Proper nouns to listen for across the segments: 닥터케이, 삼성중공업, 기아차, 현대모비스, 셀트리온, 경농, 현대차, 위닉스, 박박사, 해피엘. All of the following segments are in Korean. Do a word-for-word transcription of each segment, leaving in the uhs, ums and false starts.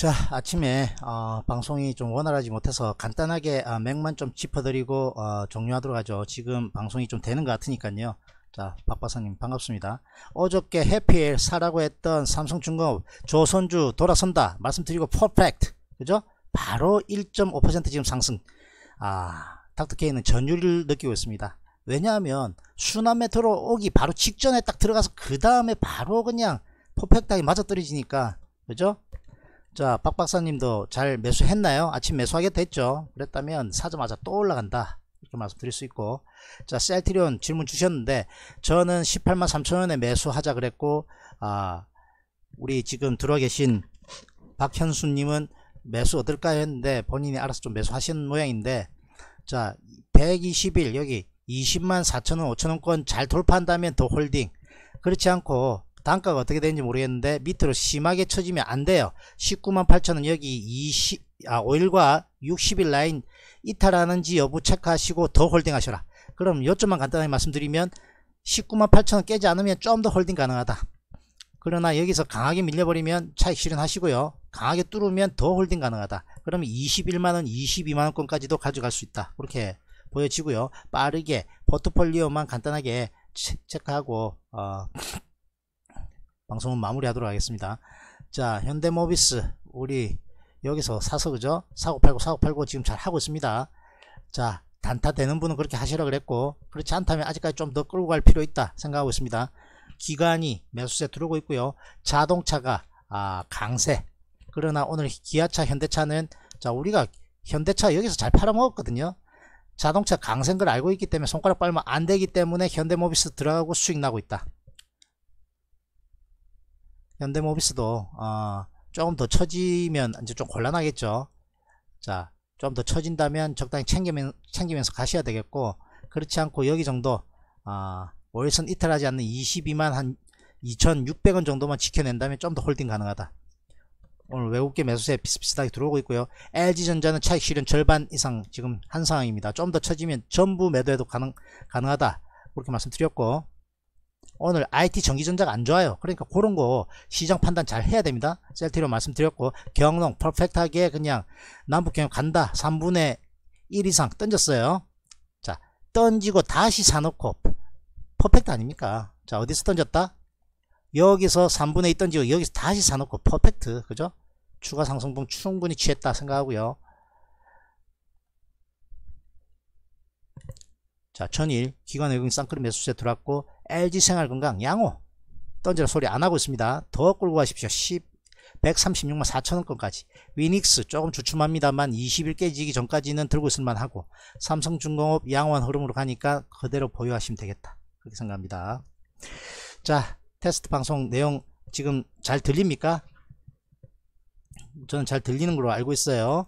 자, 아침에 어, 방송이 좀 원활하지 못해서 간단하게 어, 맥만 좀 짚어드리고 어, 종료하도록 하죠. 지금 방송이 좀 되는 것 같으니까요. 자, 박박사님 반갑습니다. 어저께 해피엘 사라고 했던 삼성중공업 조선주 돌아선다 말씀드리고 퍼펙트, 그죠? 바로 일 점 오 퍼센트 지금 상승. 아, 닥터케이는 전율을 느끼고 있습니다. 왜냐하면 수남에 들어오기 바로 직전에 딱 들어가서 그 다음에 바로 그냥 퍼펙트하게 맞아떨어지니까, 그죠? 자, 박박사님도 잘 매수했나요? 아침 매수하겠다 했죠. 그랬다면 사자마자 또 올라간다, 이렇게 말씀드릴 수 있고. 자, 셀트리온 질문 주셨는데, 저는 십팔만 삼천원에 매수하자 그랬고, 아, 우리 지금 들어와 계신 박현수님은 매수 어떨까요 했는데 본인이 알아서 좀 매수하신 모양인데, 자, 백이십일 여기 이십만 사천원 오천원권 잘 돌파한다면 더 홀딩, 그렇지 않고 단가가 어떻게 되는지 모르겠는데 밑으로 심하게 쳐지면 안 돼요. 십구만 팔천원 여기 이십, 아, 오일과 육십일 라인 이탈하는지 여부 체크하시고 더 홀딩 하셔라. 그럼 요점만 간단하게 말씀드리면 십구만 팔천원 깨지 않으면 좀 더 홀딩 가능하다. 그러나 여기서 강하게 밀려버리면 차익 실현하시고요, 강하게 뚫으면 더 홀딩 가능하다. 그러면 이십일만원 이십이만원권까지도 가져갈 수 있다, 그렇게 보여지고요. 빠르게 포트폴리오만 간단하게 체크하고 어, 방송은 마무리하도록 하겠습니다. 자, 현대모비스 우리 여기서 사서, 그죠? 사고 팔고 사고 팔고 지금 잘 하고 있습니다. 자, 단타 되는 분은 그렇게 하시라 그랬고, 그렇지 않다면 아직까지 좀 더 끌고 갈 필요 있다 생각하고 있습니다. 기관이 매수세 들어오고 있고요. 자동차가 아, 강세. 그러나 오늘 기아차, 현대차는, 자, 우리가 현대차 여기서 잘 팔아먹었거든요. 자동차 강세인 걸 알고 있기 때문에 손가락 빨면 안 되기 때문에 현대모비스 들어가고 수익 나고 있다. 현대모비스도 어, 조금 더 처지면 이제 좀 곤란하겠죠. 자, 좀 더 처진다면 적당히 챙기면, 챙기면서 가셔야 되겠고, 그렇지 않고 여기 정도 어, 월선 이탈하지 않는 이십이만 한 이천육백원 정도만 지켜낸다면 좀 더 홀딩 가능하다. 오늘 외국계 매수세 비슷비슷하게 들어오고 있고요. 엘지전자는 차익 실현 절반 이상 지금 한 상황입니다. 좀 더 처지면 전부 매도해도 가능, 가능하다, 그렇게 말씀드렸고. 오늘 아이티 전기전자가 안 좋아요. 그러니까 그런 거 시장 판단 잘 해야 됩니다. 셀트리온 말씀드렸고, 경농 퍼펙트하게 그냥 남북경협 간다 삼분의 일 이상 던졌어요. 자, 던지고 다시 사놓고 퍼펙트 아닙니까? 자, 어디서 던졌다? 여기서 삼분의 이 던지고 여기서 다시 사놓고 퍼펙트, 그죠? 추가 상승분 충분히 취했다 생각하고요. 자, 전일 기관 외국인 쌍끌이 매수세 들어왔고, 엘지생활건강 양호 던지라 소리 안하고 있습니다. 더 끌고 가십시오. 백삼십육만 사천원권까지 위닉스 조금 주춤합니다만 이십일 깨지기 전까지는 들고 있을만하고, 삼성중공업 양호한 흐름으로 가니까 그대로 보유하시면 되겠다, 그렇게 생각합니다. 자, 테스트 방송 내용 지금 잘 들립니까? 저는 잘 들리는 걸로 알고 있어요.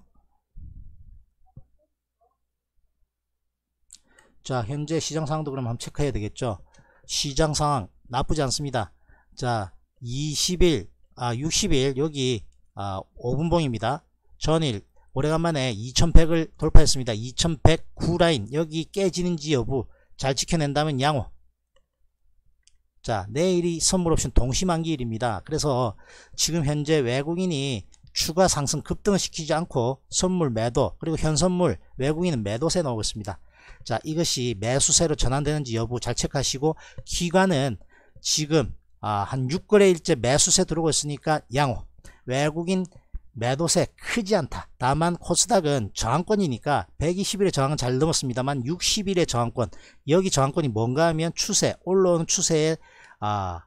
자, 현재 시장 상황도 그럼 한번 체크해야 되겠죠. 시장 상황 나쁘지 않습니다. 자, 이십 일, 아, 육십 일, 여기, 아, 오분봉입니다. 전일, 오래간만에 이천백을 돌파했습니다. 이천백구 라인, 여기 깨지는지 여부 잘 지켜낸다면 양호. 자, 내일이 선물옵션 동시만기일입니다. 그래서 지금 현재 외국인이 추가 상승 급등을 시키지 않고 선물 매도, 그리고 현선물 외국인은 매도세 넣고 있습니다. 자, 이것이 매수세로 전환되는지 여부 잘 체크하시고, 기관은 지금 아, 한 육 거래일째 매수세 들어오고 있으니까 양호. 외국인 매도세 크지 않다. 다만 코스닥은 저항권이니까 백이십일의 저항은 잘 넘었습니다만 육십일의 저항권, 여기 저항권이 뭔가 하면 추세, 올라오는 추세의 아,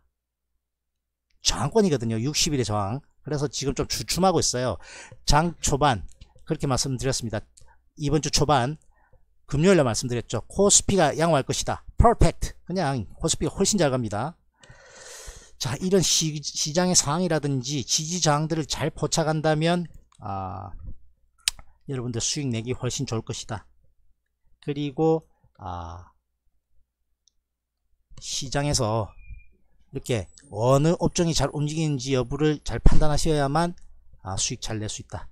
저항권이거든요. 육십일의 저항. 그래서 지금 좀 주춤하고 있어요. 장 초반 그렇게 말씀드렸습니다. 이번 주 초반 금요일에 말씀드렸죠. 코스피가 양호할 것이다. 퍼펙트. 그냥 코스피가 훨씬 잘 갑니다. 자, 이런 시, 시장의 상황이라든지 지지저항들을 잘 포착한다면 아, 여러분들 수익 내기 훨씬 좋을 것이다. 그리고 아, 시장에서 이렇게 어느 업종이 잘 움직이는지 여부를 잘 판단하셔야만 아, 수익 잘 낼 수 있다,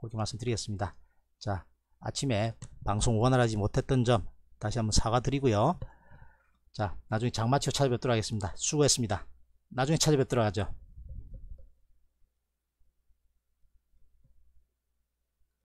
그렇게 말씀드리겠습니다. 자, 아침에 방송 원활하지 못했던 점 다시 한번 사과드리고요. 자, 나중에 장마치고 찾아뵙도록 하겠습니다. 수고했습니다. 나중에 찾아뵙도록 하죠.